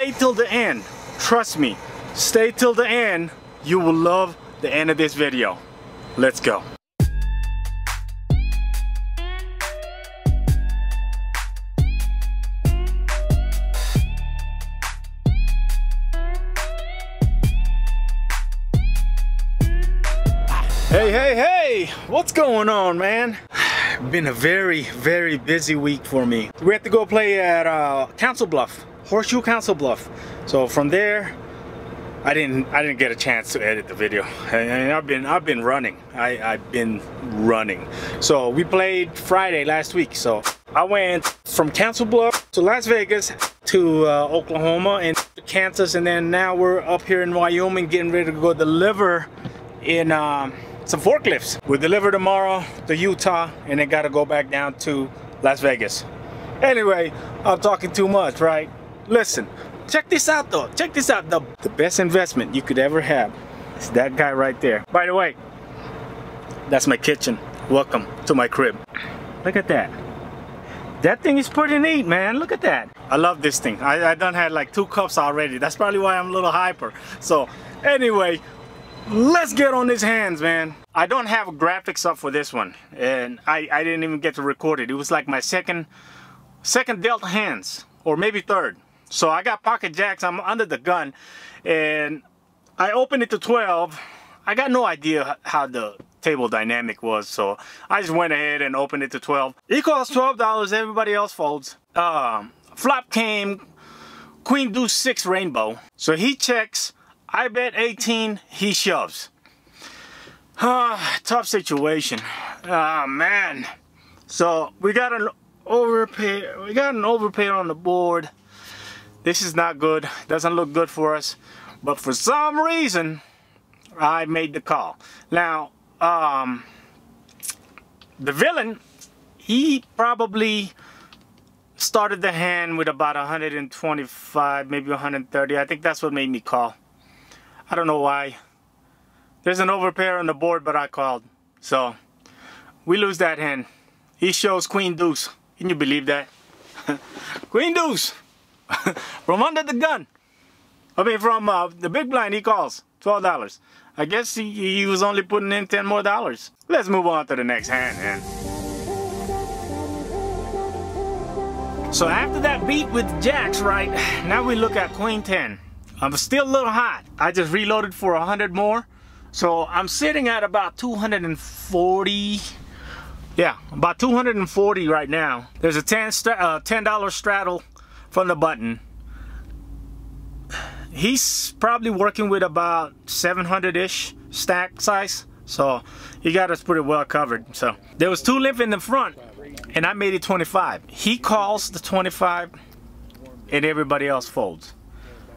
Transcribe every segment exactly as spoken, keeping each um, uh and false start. Stay till the end. Trust me, stay till the end. You will love the end of this video. Let's go. Hey, hey, hey! What's going on, man? Been a very, very busy week for me. We have to go play at uh, Council Bluff, Horseshoe Council Bluff. So from there, I didn't, I didn't get a chance to edit the video. And I've been, I've been running. I, I've been running. So we played Friday last week. So I went from Council Bluff to Las Vegas to uh, Oklahoma and to Kansas, and then now we're up here in Wyoming getting ready to go deliver in. Um, Some forklifts. We'll deliver tomorrow to Utah and then gotta go back down to Las Vegas. Anyway, I'm talking too much, right? Listen, check this out though. Check this out. The, the best investment you could ever have is that guy right there. By the way, that's my kitchen. Welcome to my crib. Look at that. That thing is pretty neat, man. Look at that. I love this thing. I, I done had like two cups already. That's probably why I'm a little hyper. So anyway, let's get on these hands, man. I don't have graphics up for this one, and I, I didn't even get to record it. It was like my second second dealt hands, or maybe third. So I got pocket jacks, I'm under the gun, and I opened it to twelve. I got no idea how the table dynamic was, so I just went ahead and opened it to twelve. Equals twelve dollars, everybody else folds. Um, flop came queen deuce six rainbow. So he checks, I bet eighteen, he shoves. Uh, tough situation. Ah, uh, man. So we got an overpay, we got an overpay on the board. This is not good, doesn't look good for us. But for some reason, I made the call. Now, um, the villain, he probably started the hand with about one hundred twenty-five, maybe one hundred thirty. I think that's what made me call. I don't know why. There's an overpair on the board, but I called. So we lose that hand. He shows queen deuce. Can you believe that? Queen deuce from under the gun. I mean, from uh, the big blind, he calls twelve dollars. I guess he, he was only putting in ten more dollars. Let's move on to the next hand, man. So after that beat with jacks, right, now we look at queen ten. I'm still a little hot. I just reloaded for one hundred more. So I'm sitting at about two hundred forty. Yeah, about two hundred forty right now. There's a ten dollar straddle from the button. He's probably working with about seven hundred-ish stack size. So he got us pretty well covered. So there was two limp in the front, and I made it twenty-five. He calls the twenty-five, and everybody else folds.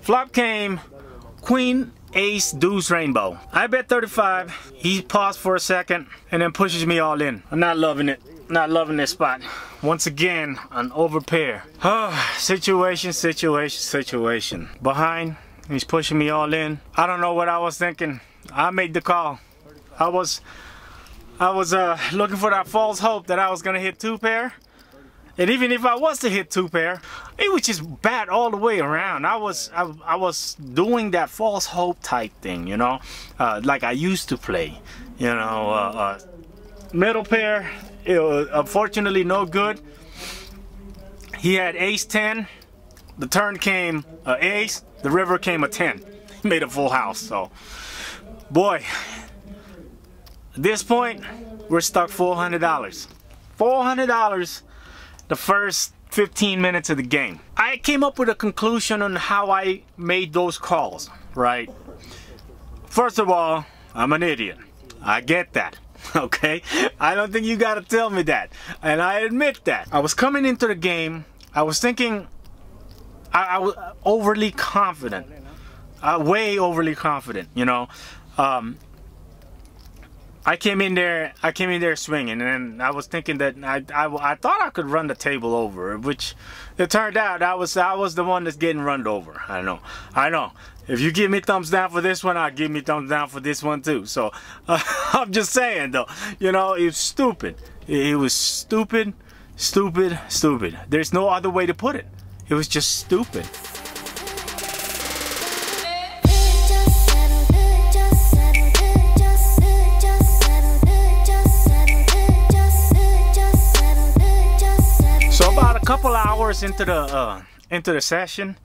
Flop came queen, ace, deuce, rainbow. I bet thirty-five. He paused for a second and then pushes me all in. I'm not loving it. Not loving this spot. Once again, an overpair. Oh, situation, situation, situation. Behind, he's pushing me all in. I don't know what I was thinking. I made the call. I was, I was uh, looking for that false hope that I was gonna hit two pair. And even if I was to hit two pair, it was just bad all the way around. I was I, I was doing that false hope type thing, you know, uh, like I used to play, you know. Uh, uh, middle pair, it was unfortunately no good. He had ace ten. The turn came an ace. The river came a ten. He made a full house. So, boy, at this point, we're stuck four hundred dollars. four hundred dollars. The first fifteen minutes of the game. I came up with a conclusion on how I made those calls, right? First of all, I'm an idiot. I get that, okay? I don't think you gotta tell me that, and I admit that. I was coming into the game, I was thinking, I, I was overly confident, uh, way overly confident, you know? Um, I came in there, I came in there swinging, and I was thinking that I, I, I thought I could run the table over, which it turned out I was I was the one that's getting run over. I know, I know. If you give me thumbs down for this one, I'll give me thumbs down for this one too. So uh, I'm just saying though, you know, it's stupid. It, it was stupid, stupid, stupid. There's no other way to put it. It was just stupid. couple hours into the uh, into the session,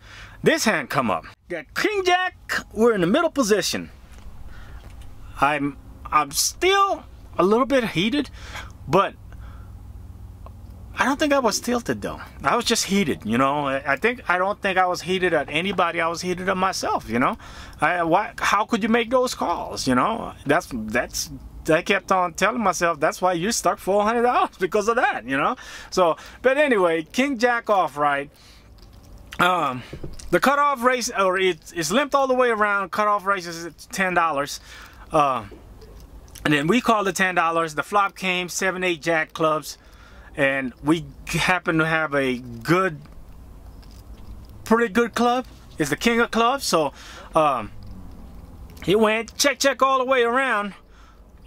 this hand come up. Got King Jack. We're in the middle position. I'm I'm still a little bit heated, but I don't think I was tilted though. I was just heated, you know. I think I don't think I was heated at anybody. I was heated at myself, you know. I, why? How could you make those calls? You know, that's that's. I kept on telling myself that's why you stuck four hundred dollars because of that, you know. So, but anyway, King Jack off right. Um, the cutoff race, or it's, it's limped all the way around. Cutoff race is ten dollars. Uh, and then we called the ten dollars. The flop came seven, eight Jack clubs, and we happen to have a good, pretty good club. It's the king of clubs, so um, it went check, check all the way around.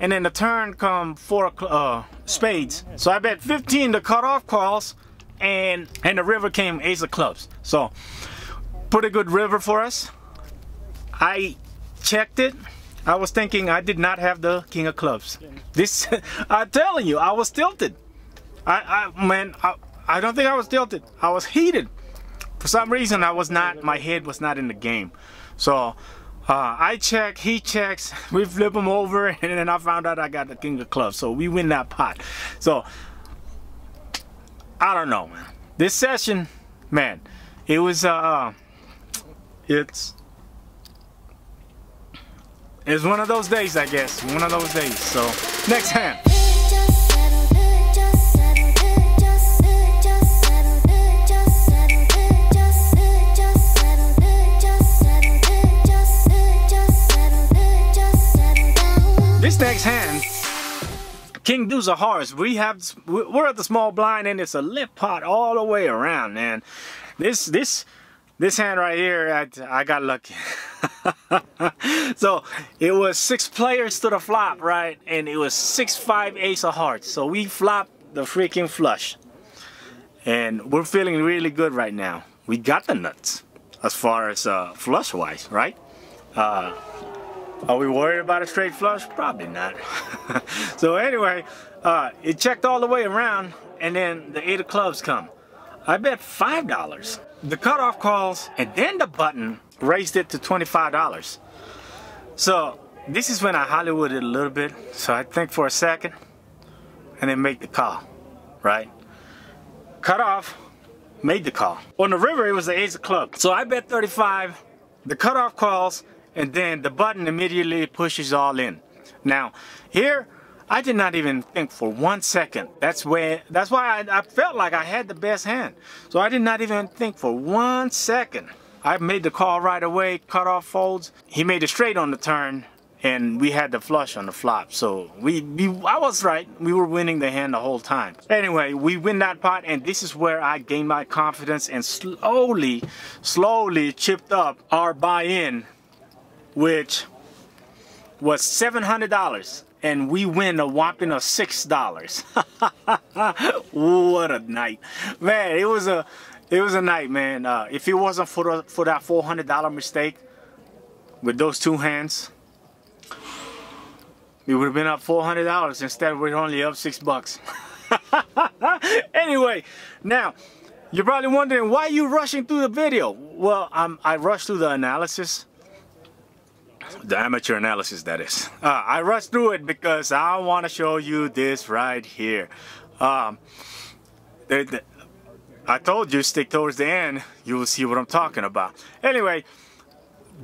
And then the turn come four uh, spades. So I bet fifteen the cutoff calls, and and the river came ace of clubs. So pretty good river for us. I checked it. I was thinking I did not have the king of clubs. This I'm telling you, I was tilted. I, I man, I, I don't think I was tilted. I was heated. For some reason, I was not. My head was not in the game. So. Uh, I check, he checks, we flip him over, and then I found out I got the king of clubs, so we win that pot. So, I don't know, man. This session, man, it was, uh, it's, it's one of those days, I guess, one of those days. So, next hand. This next hand, King Deuce of Hearts. We have we're at the small blind, and it's a limp pot all the way around, man. This this this hand right here, I, I got lucky. So it was six players to the flop, right? And it was six five ace of hearts. So we flopped the freaking flush, and we're feeling really good right now. We got the nuts as far as uh, flush wise, right? Uh, Are we worried about a straight flush? Probably not. So anyway, uh, it checked all the way around, and then the eight of clubs come. I bet five dollars. The cutoff calls, and then the button raised it to twenty-five dollars. So this is when I Hollywooded a little bit. So I think for a second, and then make the call, right? Cutoff, made the call. On the river, it was the ace of clubs. So I bet thirty-five, the cutoff calls, and then the button immediately pushes all in. Now, here, I did not even think for one second. That's where, that's why I, I felt like I had the best hand. So I did not even think for one second. I made the call right away, cut off folds. He made it straight on the turn, and we had the flush on the flop. So we, we, I was right. We were winning the hand the whole time. Anyway, we win that pot, and this is where I gained my confidence and slowly, slowly chipped up our buy-in, which was seven hundred dollars, and we win a whopping of six dollars. What a night, man. It was a it was a night, man. Uh, if it wasn't for, for that four hundred dollar mistake with those two hands, we would have been up four hundred dollars. Instead, we're only up six bucks. Anyway, now you're probably wondering, why are you rushing through the video? Well, I'm, I rushed through the analysis. The amateur analysis, that is. Uh, I rushed through it because I want to show you this right here. Um, the, the, I told you, stick towards the end, you will see what I'm talking about. Anyway,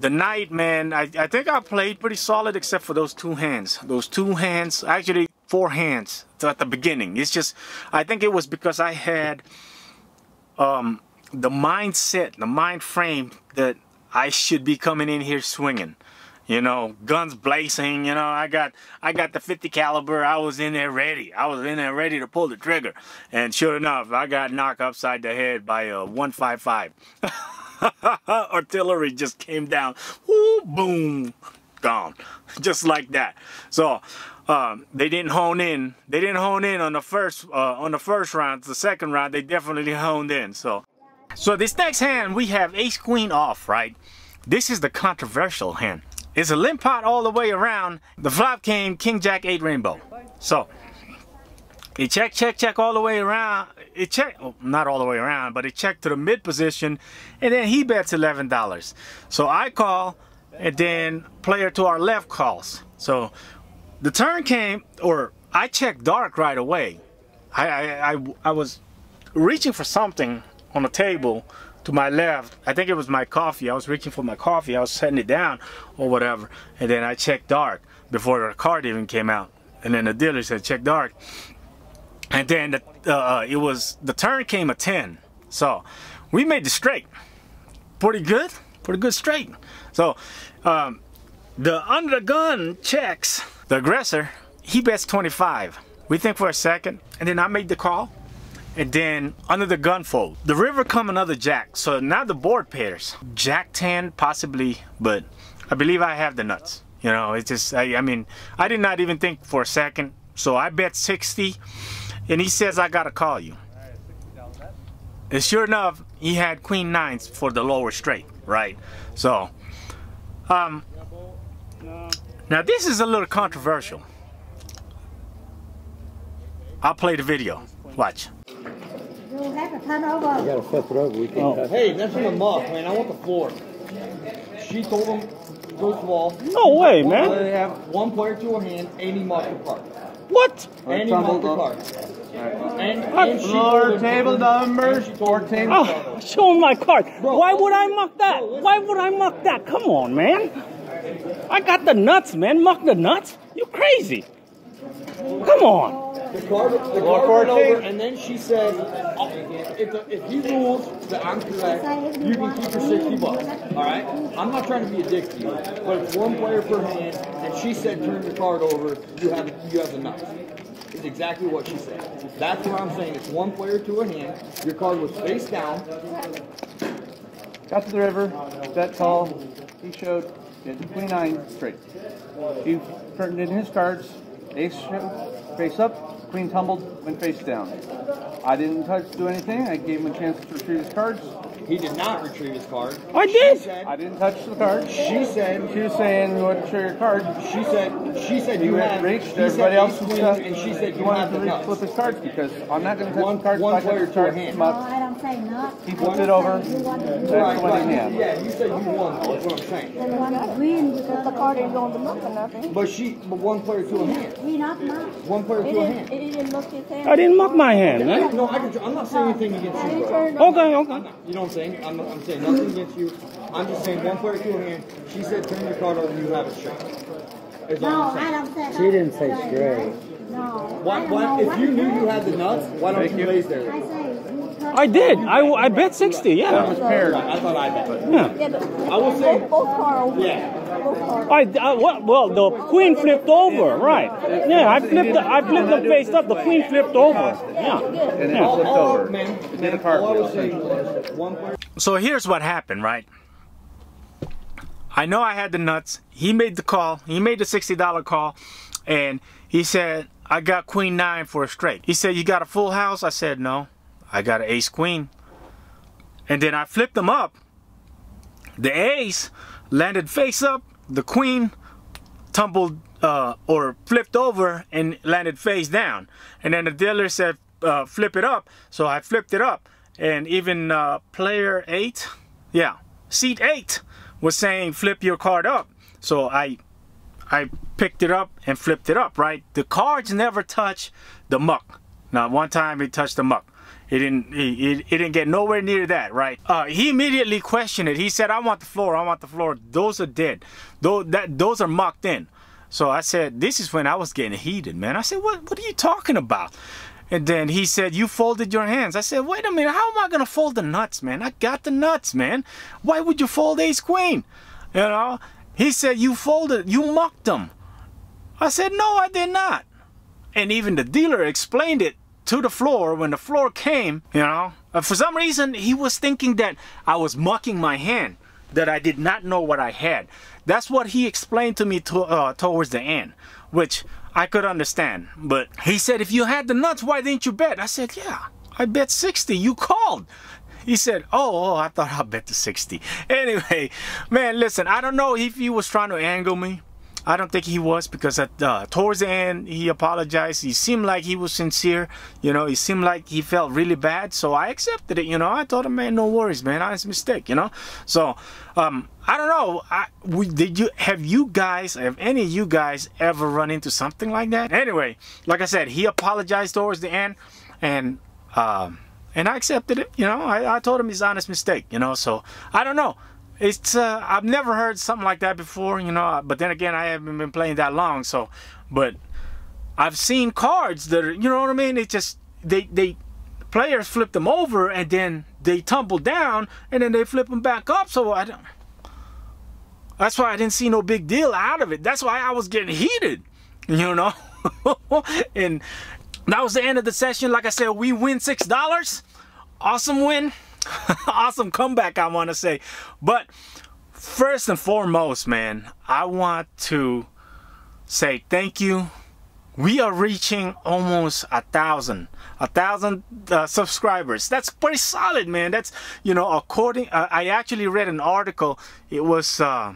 the night, man, I, I think I played pretty solid except for those two hands. Those two hands, actually four hands at the beginning. It's just, I think it was because I had um, the mindset, the mind frame that I should be coming in here swinging. You know, guns blazing, you know, I got I got the fifty caliber, I was in there ready. I was in there ready to pull the trigger. And sure enough, I got knocked upside the head by a one five five. Artillery just came down. Ooh, boom, gone. Just like that. So um, they didn't hone in. They didn't hone in on the first uh, on the first round. The second round, they definitely honed in. So so this next hand, we have ace queen off, right? This is the controversial hand. It's a limp pot all the way around. The flop came King Jack eight Rainbow. So It checked, check, check all the way around. It checked, well, not all the way around, but it checked to the mid position, and then he bets eleven dollars. So I call, and then player to our left calls. So the turn came, or I checked dark right away. I, I, I, I was reaching for something on the table to my left. I think it was my coffee. I was reaching for my coffee. I was setting it down or whatever, and then I checked dark before the card even came out. And then the dealer said, check dark. And then the, uh, it was, the turn came a ten. So we made the straight. Pretty good, pretty good straight. So um, the under the gun checks. The aggressor, he bets twenty-five. We think for a second, and then I made the call. And then under the gun fold. The river come another jack. So now the board pairs. Jack ten possibly, but I believe I have the nuts. You know, it's just, I, I mean, I did not even think for a second. So I bet sixty. And he says, I gotta call you. And sure enough, he had queen nines for the lower straight, right? So, um, now this is a little controversial. I'll play the video. Watch. You'll have a ton over. You got a flip rug. We can oh. Hey, that's from the muff, man. I want the floor. She told him to go to the wall. No way, one, man. They have one player to a hand, eighty muff per card. What? Any multi card. And, and floor table numbers, fourteen. Oh, showing my card. Bro, why would I muck that? Bro, why would I muck that? Come on, man. I got the nuts, man. Muck the nuts? You crazy. Come on. The card, the card went over, and then she said, oh, if, the, if he rules that I'm correct, you can keep your sixty bucks. All right? I'm not trying to be a dick to you, but it's one player per hand, and she said turn the card over, you have, you have the nuts. It's exactly what she said. That's what I'm saying. It's one player to a hand. Your card was face down. Got to the river. That call. He showed twenty-nine straight. He turned in his cards. Ace face up, queen tumbled, went face down. I didn't touch, do anything. I gave him a chance to retrieve his cards. He did not retrieve his card. I did. Said, I didn't touch the card. She said. She was saying, "You want to show your card?" She said. She said you, you had reached everybody else's stuff, and she said you wanted to reach, flip his cards because I'm not going to touch one, the cards. One player to your hand. No, I don't say not. He flipped it over. That's right, what he had. Yeah, you said you won. That's what I'm saying. Then one queen because the card ain't going to look or nothing. But she, but one player to a hand. We not not. One player to a hand. It didn't look your hand. I didn't muck my hand, man. No, I can. I'm not saying anything against you. Okay, okay. You know. Saying. I'm, I'm saying nothing against you. I'm just saying one player to a hand. She said turn your card over, you have a shot. No, I don't say she didn't say straight. No. Why, why, if you knew you had the nuts, why don't you raise there? I did. I, I bet sixty, yeah. I was paired. I thought I bet. Yeah. I will say. Both cards. Yeah. I, I, well, the queen flipped over, right? Yeah, I flipped the, I flipped the face up. The queen flipped over. Yeah. And then flipped over. Did a card. So here's what happened, right? I know I had the nuts. He made the call. He made the sixty dollar call, and he said, "I got queen nine for a straight." He said, "You got a full house?" I said, "No, I got an ace queen." And then I flipped them up. The ace landed face up, the queen tumbled uh, or flipped over and landed face down. And then the dealer said, uh, flip it up. So I flipped it up. And even uh, player eight, yeah, seat eight was saying, flip your card up. So I, I picked it up and flipped it up, right? The cards never touch the muck. Not one time it touched the muck. It didn't, it, it didn't get nowhere near that, right? Uh, he immediately questioned it. He said, "I want the floor, I want the floor." Those are dead. Those, that, those are mucked in. So I said, this is when I was getting heated, man. I said, what, what are you talking about? And then he said, "You folded your hands." I said, wait a minute, how am I going to fold the nuts, man? I got the nuts, man. Why would you fold ace queen? You know? He said, "You folded, you mucked them." I said, "No, I did not." And even the dealer explained it to the floor when the floor came, you know. For some reason, he was thinking that I was mucking my hand, that I did not know what I had. That's what he explained to me to, uh, towards the end, which I could understand. But he said, "If you had the nuts, why didn't you bet?" I said, "Yeah, I bet sixty. You called." He said, oh, oh, I thought I bet the sixty. Anyway, man, listen, I don't know if he was trying to angle me. I don't think he was, because at uh, towards the end he apologized. He seemed like he was sincere, you know. He seemed like he felt really bad, so I accepted it, you know. I told him, man, no worries, man. I was a mistake, you know. So um, I don't know. I, we, did you have you guys, have any of you guys ever run into something like that? Anyway, like I said, he apologized towards the end, and um, and I accepted it, you know. I, I told him his honest mistake, you know. So I don't know. It's uh, I've never heard something like that before, you know. But then again, I haven't been playing that long, so. But I've seen cards that are, you know what I mean. It just they they players flip them over and then they tumble down and then they flip them back up. So I don't. That's why I didn't see no big deal out of it. That's why I was getting heated, you know. And that was the end of the session. Like I said, we win six dollars. Awesome win. Awesome comeback, I want to say. But first and foremost, man, I want to say thank you. We are reaching almost a thousand a thousand uh, subscribers. That's pretty solid, man. That's, you know, according uh, I actually read an article. It was uh,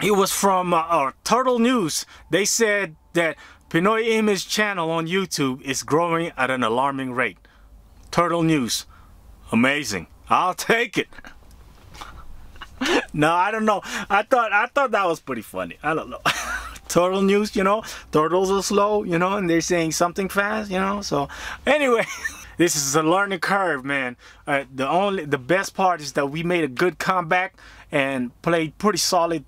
it was from uh, uh, Turtle News. They said that Pinoy Image Channel on YouTube is growing at an alarming rate. Turtle News. Amazing. I'll take it. No, I don't know. I thought I thought that was pretty funny. I don't know. Turtle News, you know, turtles are slow, you know, and they're saying something fast, you know. So anyway, this is a learning curve, man. Uh, the only the best part is that we made a good comeback and played pretty solid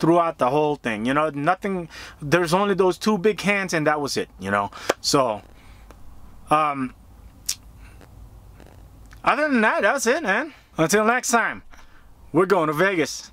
throughout the whole thing. You know, nothing. There's only those two big hands, and that was it. You know, so um. Other than that, that's it, man. Until next time, we're going to Vegas.